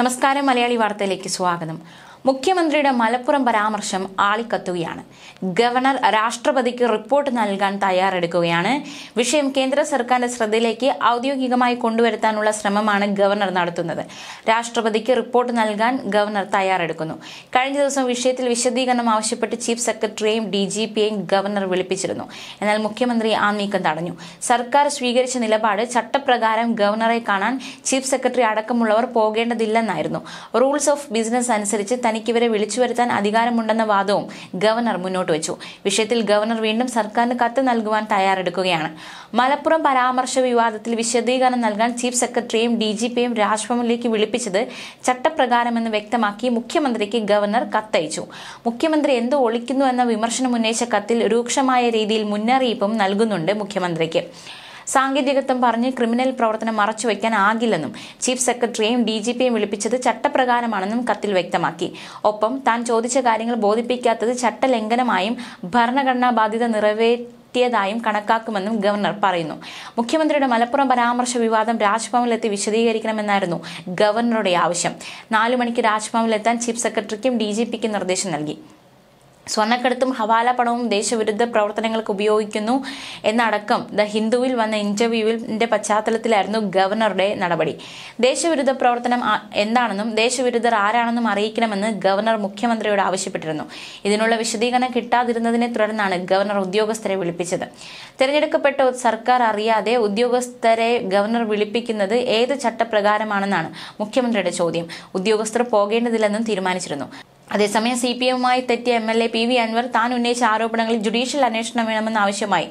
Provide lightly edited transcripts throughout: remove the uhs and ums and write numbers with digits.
നമസ്കാരം മലയാളി വാർത്തയിലേക്ക് സ്വാഗതം. മുഖ്യമന്ത്രിയുടെ മലപ്പുറം പരാമർശം ആളിക്കത്തുകയാണ്. ഗവർണർ രാഷ്ട്രപതിക്ക് റിപ്പോർട്ട് നൽകാൻ തയ്യാറെടുക്കുകയാണ്. വിഷയം കേന്ദ്ര സർക്കാരിന്റെ ശ്രദ്ധയിലേക്ക് ഔദ്യോഗികമായി കൊണ്ടുവരുത്താനുള്ള ശ്രമമാണ് ഗവർണർ നടത്തുന്നത്. രാഷ്ട്രപതിക്ക് റിപ്പോർട്ട് നൽകാൻ ഗവർണർ തയ്യാറെടുക്കുന്നു. കഴിഞ്ഞ ദിവസം വിഷയത്തിൽ വിശദീകരണം ആവശ്യപ്പെട്ട് ചീഫ് സെക്രട്ടറിയെയും DGPയെയും ഗവർണർ വിളിപ്പിച്ചിരുന്നു. എന്നാൽ മുഖ്യമന്ത്രി ആ നീക്കം തടഞ്ഞു. സർക്കാർ സ്വീകരിച്ച നിലപാട് ചട്ടപ്രകാരം ഗവർണറെ കാണാൻ ചീഫ് സെക്രട്ടറി അടക്കമുള്ളവർ പോകേണ്ടതില്ലെന്നായിരുന്നു. റൂൾസ് ഓഫ് ബിസിനസ് അനുസരിച്ച് തനിക്ക് ഇവരെ വിളിച്ചു വരുത്താൻ അധികാരമുണ്ടെന്ന വാദവും ഗവർണർ മുന്നോട്ട് വെച്ചു. വിഷയത്തിൽ ഗവർണർ വീണ്ടും സർക്കാരിന് കത്ത് നൽകുവാൻ തയ്യാറെടുക്കുകയാണ്. മലപ്പുറം പരാമർശ വിവാദത്തിൽ വിശദീകരണം നൽകാൻ ചീഫ് സെക്രട്ടറിയും DGPയും രാജ്ഭവനിലേക്ക് വിളിപ്പിച്ചത് ചട്ടപ്രകാരമെന്ന് വ്യക്തമാക്കി മുഖ്യമന്ത്രിക്ക് ഗവർണർ കത്തയച്ചു. മുഖ്യമന്ത്രി എന്തോ ഒളിക്കുന്നു എന്ന വിമർശനം ഉന്നയിച്ച കത്തിൽ രൂക്ഷമായ രീതിയിൽ മുന്നറിയിപ്പും നൽകുന്നുണ്ട്. മുഖ്യമന്ത്രിക്ക് സാങ്കേതികത്വം പറഞ്ഞ് ക്രിമിനൽ പ്രവർത്തനം മറച്ചുവെക്കാൻ ആകില്ലെന്നും ചീഫ് സെക്രട്ടറിയെയും DGPയെയും വിളിപ്പിച്ചത് ചട്ടപ്രകാരമാണെന്നും കത്തിൽ വ്യക്തമാക്കി. ഒപ്പം താൻ ചോദിച്ച കാര്യങ്ങൾ ബോധിപ്പിക്കാത്തത് ചട്ടലംഘനമായും ഭരണഘടനാ ബാധ്യത ായും കണക്കാക്കുമെന്നും ഗവർണർ പറയുന്നു. മുഖ്യമന്ത്രിയുടെ മലപ്പുറം പരാമർശ വിവാദം രാജ്ഭവനിലെത്തി വിശദീകരിക്കണമെന്നായിരുന്നു ഗവർണറുടെ ആവശ്യം. 4 മണിക്ക് രാജ്ഭവനിലെത്താൻ ചീഫ് സെക്രട്ടറിക്കും DGPക്കും നിർദ്ദേശം നൽകി. സ്വർണ്ണക്കടത്തും ഹവാല പണവും ദേശവിരുദ്ധ പ്രവർത്തനങ്ങൾക്ക് ഉപയോഗിക്കുന്നു എന്നടക്കം ദ ഹിന്ദുവിൽ വന്ന ഇന്റർവ്യൂവിന്റെ പശ്ചാത്തലത്തിലായിരുന്നു ഗവർണറുടെ നടപടി. ദേശവിരുദ്ധ പ്രവർത്തനം എന്താണെന്നും ദേശവിരുദ്ധർ ആരാണെന്നും അറിയിക്കണമെന്ന് ഗവർണർ മുഖ്യമന്ത്രിയോട് ആവശ്യപ്പെട്ടിരുന്നു. ഇതിനുള്ള വിശദീകരണം കിട്ടാതിരുന്നതിനെ തുടർന്നാണ് ഗവർണർ ഉദ്യോഗസ്ഥരെ വിളിപ്പിച്ചത്. തിരഞ്ഞെടുക്കപ്പെട്ട സർക്കാർ അറിയാതെ ഉദ്യോഗസ്ഥരെ ഗവർണർ വിളിപ്പിക്കുന്നത് ഏത് ചട്ടപ്രകാരമാണെന്നാണ് മുഖ്യമന്ത്രിയുടെ ചോദ്യം. ഉദ്യോഗസ്ഥർ പോകേണ്ടതില്ലെന്നും തീരുമാനിച്ചിരുന്നു. അതേസമയം CPMമായി തെറ്റിയ MLA PV Anwar താൻ ഉന്നയിച്ച ആരോപണങ്ങളിൽ ജുഡീഷ്യൽ അന്വേഷണം വേണമെന്നാവശ്യമായി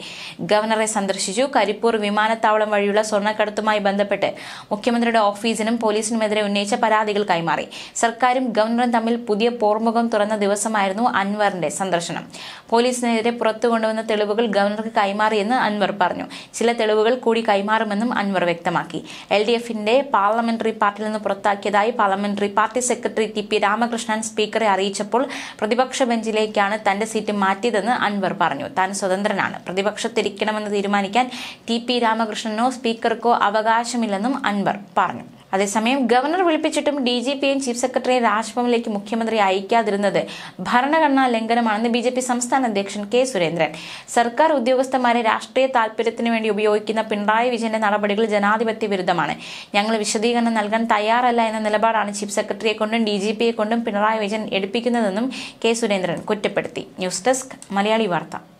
ഗവർണറെ സന്ദർശിച്ചു. കരിപ്പൂർ വിമാനത്താവളം വഴിയുള്ള സ്വർണ്ണക്കടത്തുമായി ബന്ധപ്പെട്ട് മുഖ്യമന്ത്രിയുടെ ഓഫീസിനും പോലീസിനുമെതിരെ ഉന്നയിച്ച പരാതികൾ കൈമാറി. സർക്കാരും ഗവർണറും തമ്മിൽ പുതിയ പോർമുഖം തുറന്ന ദിവസമായിരുന്നു അൻവറിന്റെ സന്ദർശനം. പോലീസിനെതിരെ പുറത്തു കൊണ്ടുവന്ന തെളിവുകൾ ഗവർണർക്ക് കൈമാറിയെന്ന് അൻവർ പറഞ്ഞു. ചില തെളിവുകൾ കൂടി കൈമാറുമെന്നും അൻവർ വ്യക്തമാക്കി. LDFന്റെ പാർലമെന്ററി പാർട്ടിയിൽ നിന്ന് പുറത്താക്കിയതായി parliamentary party secretary TP Ramakrishnan സ്പീക്കറെ അറിയിച്ചപ്പോൾ പ്രതിപക്ഷ ബെഞ്ചിലേക്കാണ് തന്റെ സീറ്റ് മാറ്റിയതെന്ന് അൻവർ പറഞ്ഞു. താൻ സ്വതന്ത്രനാണ്, പ്രതിപക്ഷത്തിരിക്കണമെന്ന് തീരുമാനിക്കാൻ TP Ramakrishnan സ്പീക്കർക്കോ അവകാശമില്ലെന്നും അൻവർ പറഞ്ഞു. അതേസമയം ഗവർണർ വിളിപ്പിച്ചിട്ടും DGPയെയും ചീഫ് സെക്രട്ടറിയെയും രാജ്ഭവനിലേക്ക് മുഖ്യമന്ത്രി അയക്കാതിരുന്നത് ഭരണഘടനാ ലംഘനമാണെന്ന് BJP സംസ്ഥാന അധ്യക്ഷൻ K Surendran. സർക്കാർ ഉദ്യോഗസ്ഥന്മാരെ രാഷ്ട്രീയ താൽപര്യത്തിന് വേണ്ടി ഉപയോഗിക്കുന്ന പിണറായി വിജയന്റെ നടപടികൾ ജനാധിപത്യ വിരുദ്ധമാണ്. ഞങ്ങൾ വിശദീകരണം നൽകാൻ തയ്യാറല്ല എന്ന നിലപാടാണ് ചീഫ് സെക്രട്ടറിയെ കൊണ്ടും DGPയെ കൊണ്ടും പിണറായി വിജയൻ എടുപ്പിക്കുന്നതെന്നും K Surendran കുറ്റപ്പെടുത്തി. ന്യൂസ് ഡെസ്ക് മലയാളി വാർത്ത.